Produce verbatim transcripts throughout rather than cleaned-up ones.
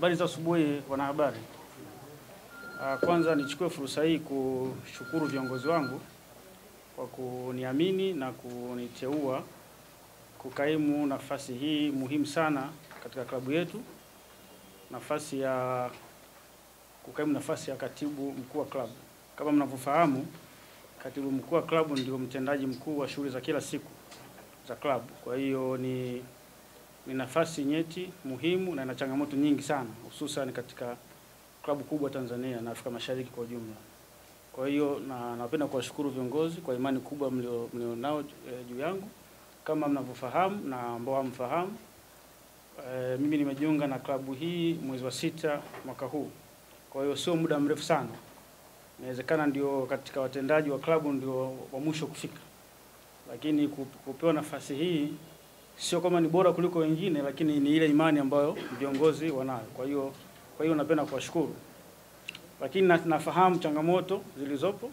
Habari za asubuhi wanahabari. Kwanza nichukue fursa hii kushukuru viongozi wangu kwa kuniamini na kuniteua kukaimu nafasi hii muhimu sana katika klabu yetu, nafasi ya kukaimu nafasi ya katibu mkuu wa klabu. Kama mnavyofahamu, katibu mkuu wa klabu ndio mtendaji mkuu wa shughuli za kila siku za klabu. Kwa hiyo ni ni nafasi nyeti muhimu na ina changamoto nyingi sana, hususan katika klabu kubwa Tanzania na Afrika Mashariki kwa jumla. Kwa hiyo na napenda kuwashukuru viongozi kwa imani kubwa mlionao e, juu yangu. Kama mnavyofahamu na ambao hamfahamu, e, mimi nimejiunga na klabu hii mwezi wa sita mwaka huu. Kwa hiyo sio muda mrefu sana. Inawezekana ndio katika watendaji wa klabu ndio wa mwisho kufika. Lakini kupewa nafasi hii sio kama ni bora kuliko wengine, lakini ni ile imani ambayo viongozi wanayo. Kwa hiyo kwa hiyo napenda kuwashukuru. Lakini nafahamu changamoto zilizopo.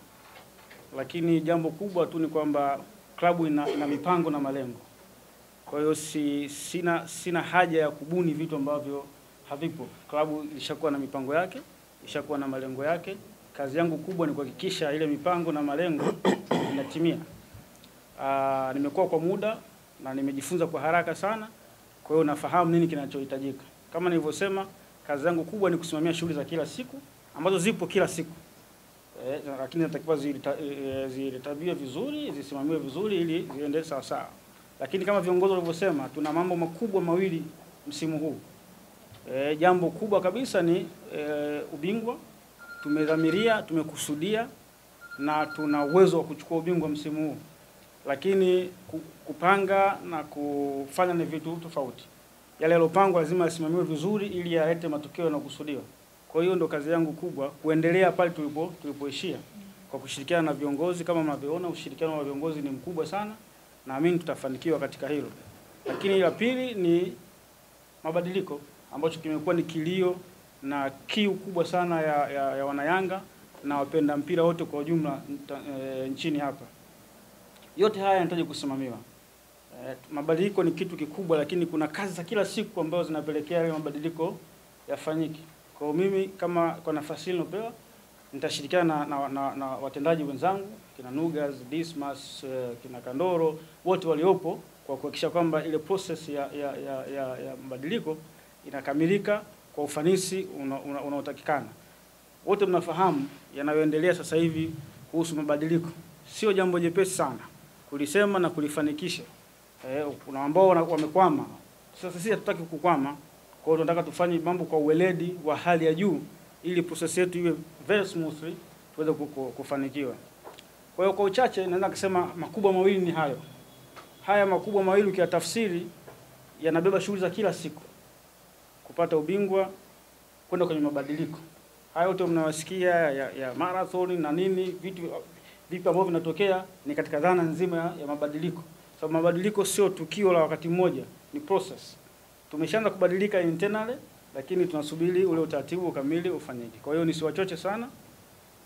Lakini jambo kubwa tu ni kwamba klabu ina, ina mipango na malengo. Kwa hiyo si, sina sina haja ya kubuni vitu ambavyo havipo. Klabu ilishakuwa na mipango yake, ilishakuwa na malengo yake. Kazi yangu kubwa ni kuhakikisha ile mipango na malengo inatimia. Ah, nimekuwa kwa muda na nimejifunza kwa haraka sana. Kwa hiyo nafahamu nini kinachohitajika. Kama nilivyosema, kazi yangu kubwa ni kusimamia shughuli za kila siku ambazo zipo kila siku. Eh, lakini natakiwa zilitabiwe vizuri, zisimamiwe vizuri ili ziende sawa sawa. Lakini kama viongozi walivyosema, tuna mambo makubwa mawili msimu huu. E, jambo kubwa kabisa ni e, ubingwa. Tumedhamiria, tumekusudia na tuna uwezo wa kuchukua ubingwa msimu huu. Lakini kupanga na kufanya ni vitu tofauti. Yale yalopangwa lazima yasimamiwe vizuri ili yalete matokeo yanayokusudiwa. Kwa hiyo ndo kazi yangu kubwa, kuendelea pale tulipo tulipoishia kwa kushirikiana na viongozi. Kama mnavyoona, ushirikiano wa viongozi ni mkubwa sana. Naamini tutafanikiwa katika hilo. Lakini la pili ni mabadiliko, ambacho kimekuwa ni kilio na kiu kubwa sana ya, ya, ya wanayanga na wapenda mpira wote kwa ujumla e, nchini hapa. Yote haya yanahitaji kusimamiwa. E, mabadiliko ni kitu kikubwa, lakini kuna kazi za kila siku ambazo zinapelekea hayo mabadiliko yafanyike. Kwa mimi kama kwa nafasi niliyopewa, nitashirikiana na, na, na, na watendaji wenzangu, kina Nugaz, Dismas, kina Kandoro, wote waliopo kwa kuhakikisha kwamba ile process ya ya ya, ya, ya mabadiliko inakamilika kwa ufanisi unaotakikana. Una, una wote mnafahamu yanayoendelea sasa hivi kuhusu mabadiliko. Sio jambo jepesi sana kulisema na kulifanikisha. Eh, kuna ambao wamekwama. Sasa sisi hatutaki kukwama. Kwa hiyo tunataka tufanye mambo kwa uweledi wa hali ya juu ili process yetu iwe very smoothly tuweze kufanikiwa. Kwa hiyo kwa uchache naweza kusema makubwa mawili ni hayo. Haya makubwa mawili ukiyatafsiri yanabeba shughuli za kila siku. Kupata ubingwa, kwenda kwenye mabadiliko. Hayo yote mnawasikia ya, ya marathon na nini, vitu vipi ambavyo vinatokea ni katika dhana nzima ya mabadiliko. Sababu mabadiliko sio tukio la wakati mmoja, ni process. Tumeshaanza kubadilika internally, lakini tunasubiri ule utaratibu kamili ufanyike. Kwa hiyo nisiwachoche sana.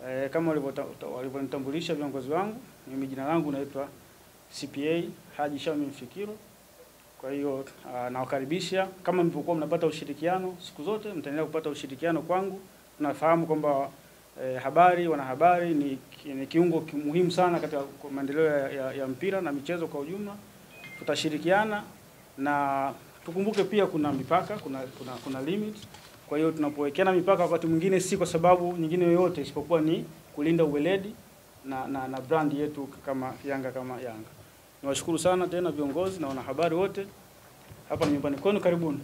E, kama walivyonitambulisha viongozi wangu, mimi jina langu naitwa C P A Haji Shamimfikiru. Kwa hiyo nawakaribisha. Kama mlipokuwa mnapata ushirikiano siku zote, mtaendelea kupata ushirikiano kwangu. Tunafahamu kwamba e, habari, wanahabari ni, ni kiungo muhimu sana katika maendeleo ya, ya, ya mpira na michezo kwa ujumla. Tutashirikiana na tukumbuke pia kuna mipaka, kuna kuna, kuna limit. Kwa hiyo tunapowekeana mipaka wakati mwingine si kwa sababu nyingine yoyote isipokuwa ni kulinda uweledi na na, na brand yetu kama Yanga kama Yanga. Niwashukuru sana tena viongozi na wanahabari wote. Hapa ni nyumbani kwenu, karibuni.